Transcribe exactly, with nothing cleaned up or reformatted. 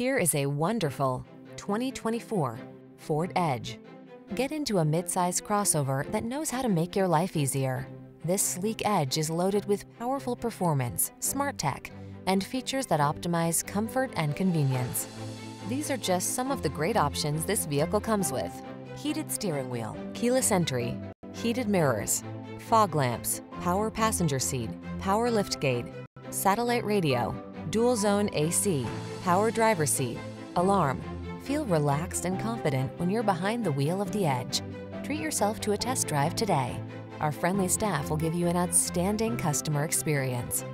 Here is a wonderful twenty twenty-four Ford Edge. Get into a midsize crossover that knows how to make your life easier. This sleek Edge is loaded with powerful performance, smart tech, and features that optimize comfort and convenience. These are just some of the great options this vehicle comes with: heated steering wheel, keyless entry, heated mirrors, fog lamps, power passenger seat, power liftgate, satellite radio, dual zone A C, power driver's seat, alarm. Feel relaxed and confident when you're behind the wheel of the Edge. Treat yourself to a test drive today. Our friendly staff will give you an outstanding customer experience.